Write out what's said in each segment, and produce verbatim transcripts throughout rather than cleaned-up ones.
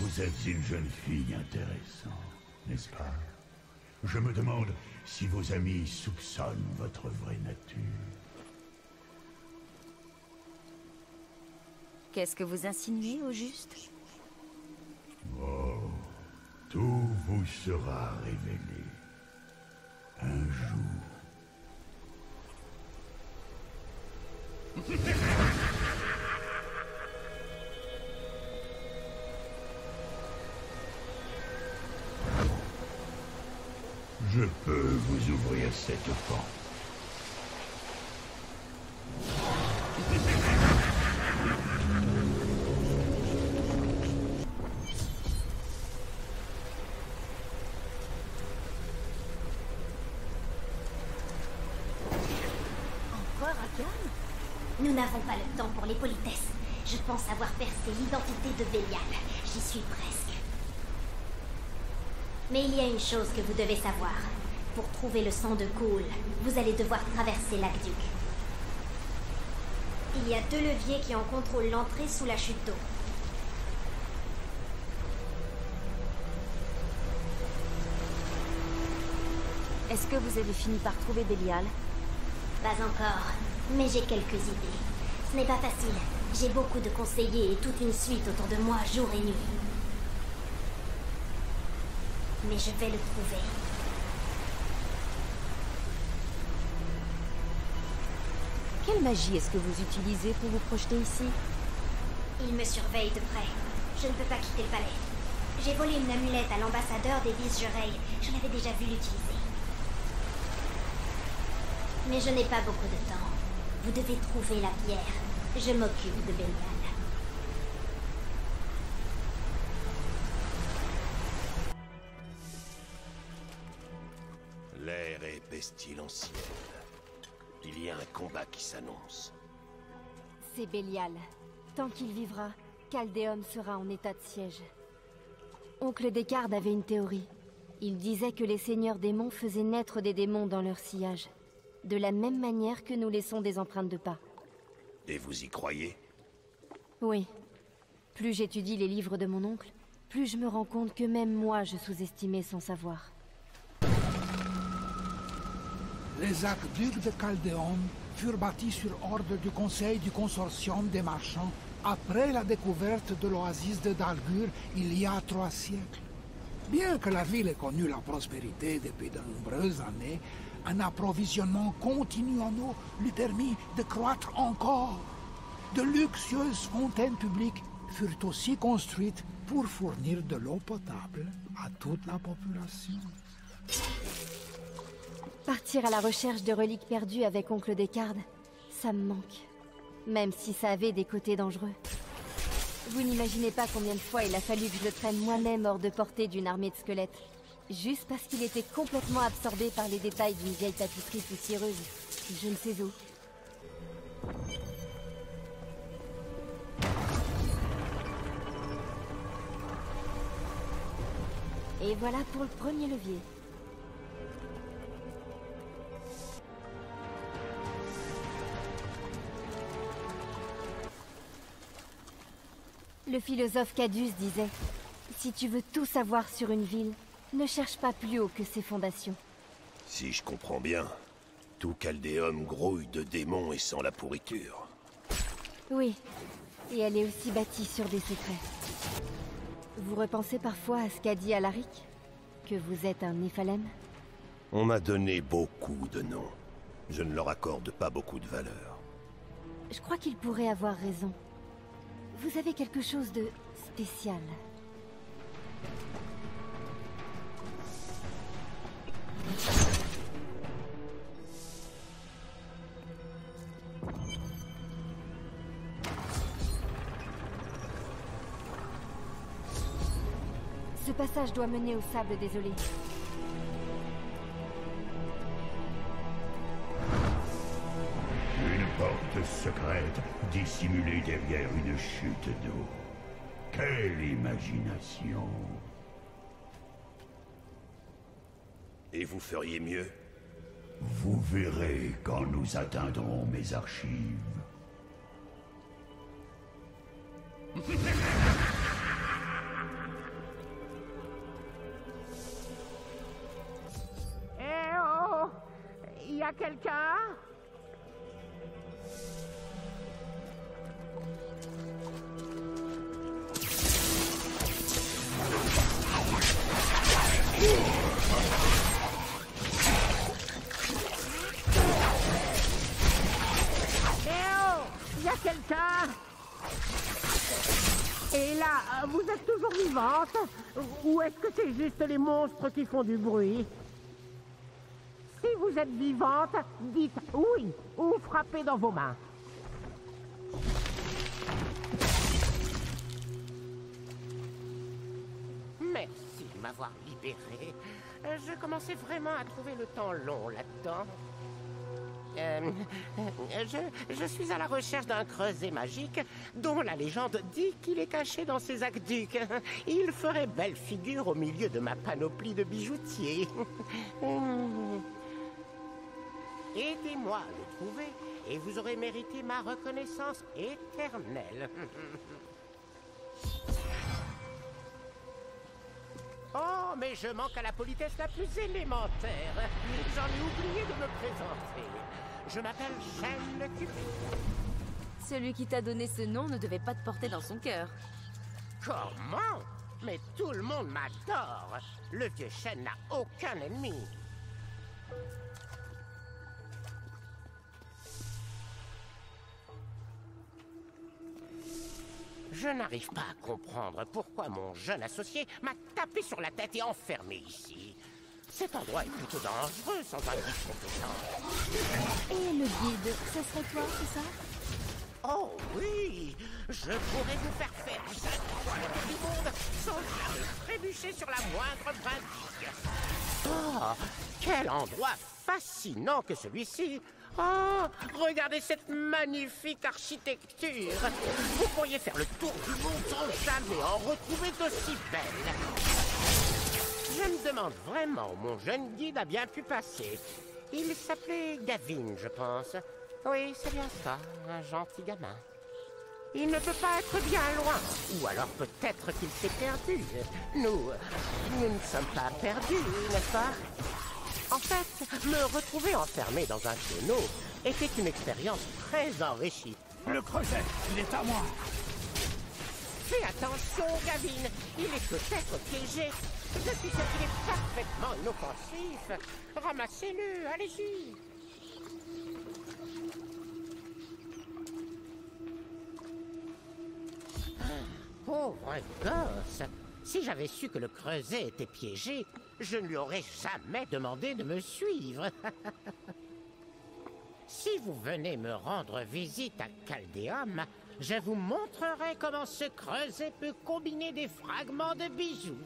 Vous êtes une jeune fille intéressante, n'est-ce pas? Je me demande si vos amis soupçonnent votre vraie nature. Qu'est-ce que vous insinuez, au juste? Oh, tout vous sera révélé. Un jour. Je peux vous ouvrir cette porte. Encore à Gavin? Nous n'avons pas le temps pour les politesses. Je pense avoir percé l'identité de Bélial. J'y suis presque. Mais il y a une chose que vous devez savoir. Pour trouver le sang de Kulle, vous allez devoir traverser l'aqueduc. Il y a deux leviers qui en contrôlent l'entrée sous la chute d'eau. Est-ce que vous avez fini par trouver Bélial? Pas encore, mais j'ai quelques idées. Ce n'est pas facile. J'ai beaucoup de conseillers et toute une suite autour de moi jour et nuit. Mais je vais le trouver. Quelle magie est-ce que vous utilisez pour vous projeter ici? Il me surveille de près. Je ne peux pas quitter le palais. J'ai volé une amulette à l'ambassadeur des Vis Jureille. Je l'avais déjà vu l'utiliser. Mais je n'ai pas beaucoup de temps. Vous devez trouver la pierre. Je m'occupe de Bélial. L'air est pestilentiel. Il y a un combat qui s'annonce. C'est Bélial. Tant qu'il vivra, Caldeum sera en état de siège. Oncle Descartes avait une théorie. Il disait que les seigneurs démons faisaient naître des démons dans leur sillage, de la même manière que nous laissons des empreintes de pas. Et vous y croyez? Oui. Plus j'étudie les livres de mon oncle, plus je me rends compte que même moi je sous-estimais son savoir. Les aqueducs de Caldeum furent bâtis sur ordre du Conseil du Consortium des Marchands après la découverte de l'oasis de Dargur il y a trois siècles. Bien que la ville ait connu la prospérité depuis de nombreuses années, un approvisionnement continu en eau lui permit de croître encore. De luxueuses fontaines publiques furent aussi construites pour fournir de l'eau potable à toute la population. Partir à la recherche de reliques perdues avec oncle Descartes, ça me manque. Même si ça avait des côtés dangereux. Vous n'imaginez pas combien de fois il a fallu que je le traîne moi-même hors de portée d'une armée de squelettes. Juste parce qu'il était complètement absorbé par les détails d'une vieille tapisserie tout cireuse. Je ne sais où. Et voilà pour le premier levier. Le philosophe Cadus disait « Si tu veux tout savoir sur une ville, ne cherche pas plus haut que ses fondations. » Si je comprends bien, tout Caldeum grouille de démons et sent la pourriture. Oui, Et elle est aussi bâtie sur des secrets. Vous repensez parfois à ce qu'a dit Alaric? Que vous êtes un Nephalem? On m'a donné beaucoup de noms. Je ne leur accorde pas beaucoup de valeur. Je crois qu'il pourrait avoir raison. Vous avez quelque chose de spécial. Ce passage doit mener au sable désolé. Une porte secrète dissimulée derrière une chute d'eau. Quelle imagination! Et vous feriez mieux? Vous verrez quand nous atteindrons mes archives. Quelqu'un? Eh oh! Il y a quelqu'un? Et là, vous êtes toujours vivante? Ou est-ce que c'est juste les monstres qui font du bruit? Vous êtes vivante, dites oui ou frappez dans vos mains. Merci de m'avoir libérée. Je commençais vraiment à trouver le temps long là-dedans. Euh, je, je suis à la recherche d'un creuset magique dont la légende dit qu'il est caché dans ses aqueducs. Il ferait belle figure au milieu de ma panoplie de bijoutiers. Aidez-moi à le trouver, et vous aurez mérité ma reconnaissance éternelle. Oh, mais je manque à la politesse la plus élémentaire. J'en ai oublié de me présenter. Je m'appelle Shen le Cupid. Celui qui t'a donné ce nom ne devait pas te porter dans son cœur. Comment? Mais tout le monde m'adore. Le vieux Shen n'a aucun ennemi. Je n'arrive pas à comprendre pourquoi mon jeune associé m'a tapé sur la tête et enfermé ici. Cet endroit est plutôt dangereux sans un guide compétent. Et le guide, ce serait toi, c'est ça? Oh oui, je pourrais vous faire faire chaque fois du monde sans jamais trébucher sur la moindre brindille. Oh, quel endroit fascinant que celui-ci! Oh, regardez cette magnifique architecture! Vous pourriez faire le tour du monde sans jamais en retrouver d'aussi belle. Je me demande vraiment où mon jeune guide a bien pu passer. Il s'appelait Gavin, je pense. Oui, c'est bien ça, un gentil gamin. Il ne peut pas être bien loin, ou alors peut-être qu'il s'est perdu. Nous, nous ne sommes pas perdus, n'est-ce pas? En fait, me retrouver enfermé dans un tonneau était une expérience très enrichie. Le creuset, il est à moi. Fais attention, Gavin, il est peut-être piégé. Je suis sûr qu'il est parfaitement inoffensif. Ramassez-le, allez-y. Pauvre gosse. Si j'avais su que le creuset était piégé, je ne lui aurais jamais demandé de me suivre. Si vous venez me rendre visite à Caldeum, je vous montrerai comment ce creuset peut combiner des fragments de bijoux.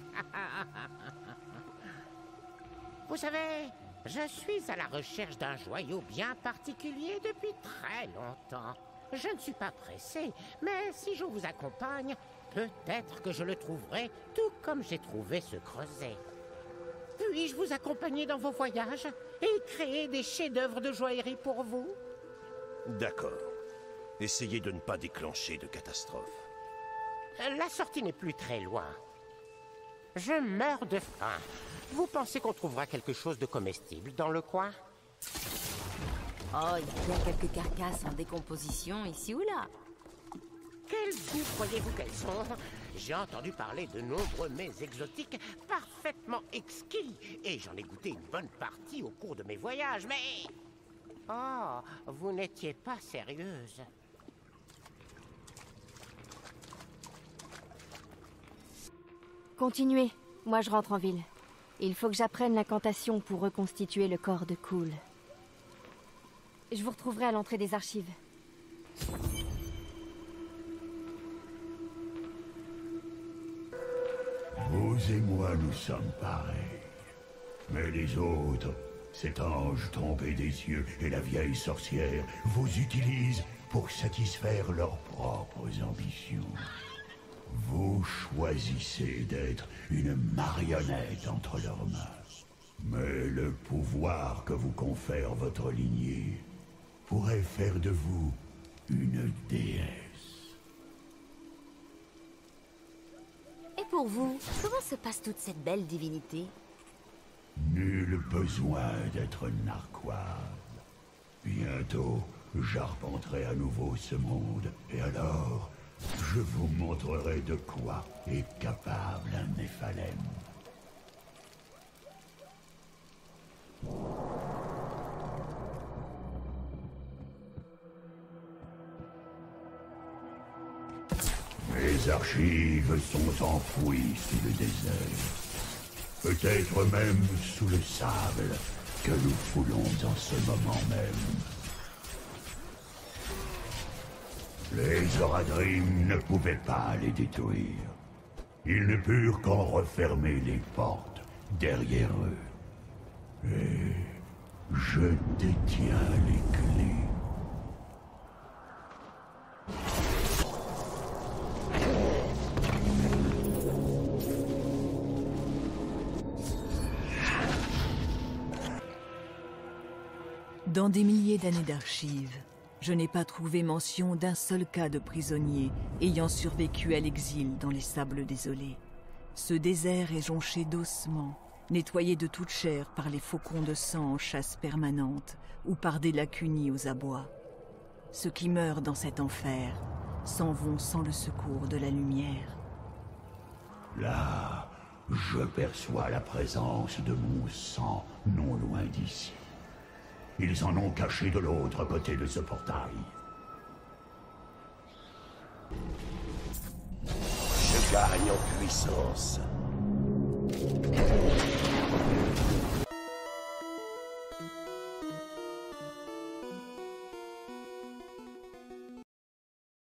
Vous savez, je suis à la recherche d'un joyau bien particulier depuis très longtemps. Je ne suis pas pressé, mais si je vous accompagne, peut-être que je le trouverai, tout comme j'ai trouvé ce creuset. Puis-je vous accompagner dans vos voyages et créer des chefs-d'œuvre de joaillerie pour vous? D'accord. Essayez de ne pas déclencher de catastrophe. La sortie n'est plus très loin. Je meurs de faim. Vous pensez qu'on trouvera quelque chose de comestible dans le coin? Oh, il y a quelques carcasses en décomposition ici ou là. Quel vous croyez-vous qu'elles sont? J'ai entendu parler de nombreux mets exotiques parfaitement exquis, et j'en ai goûté une bonne partie au cours de mes voyages, mais... Oh, vous n'étiez pas sérieuse. Continuez, moi je rentre en ville. Il faut que j'apprenne l'incantation pour reconstituer le corps de Kulle. Je vous retrouverai à l'entrée des archives. Vous et moi, nous sommes pareils. Mais les autres, cet ange tombé des cieux et la vieille sorcière, vous utilisent pour satisfaire leurs propres ambitions. Vous choisissez d'être une marionnette entre leurs mains. Mais le pouvoir que vous confère votre lignée pourrait faire de vous une déesse. Et pour vous, comment se passe toute cette belle divinité? Nul besoin d'être narquoise. Bientôt, j'arpenterai à nouveau ce monde, et alors, je vous montrerai de quoi est capable un Nephalem. Mes archives sont enfouies sous le désert, peut-être même sous le sable que nous foulons en ce moment même. Les Oradrim ne pouvaient pas les détruire. Ils ne purent qu'en refermer les portes derrière eux. Et je détiens les clés. Dans des milliers d'années d'archives, je n'ai pas trouvé mention d'un seul cas de prisonnier ayant survécu à l'exil dans les sables désolés. Ce désert est jonché d'ossements, nettoyés de toute chair par les faucons de sang en chasse permanente ou par des lacunies aux abois. Ceux qui meurent dans cet enfer s'en vont sans le secours de la lumière. Là, je perçois la présence de mon sang non loin d'ici. Ils en ont caché de l'autre côté de ce portail. Je gagne en puissance.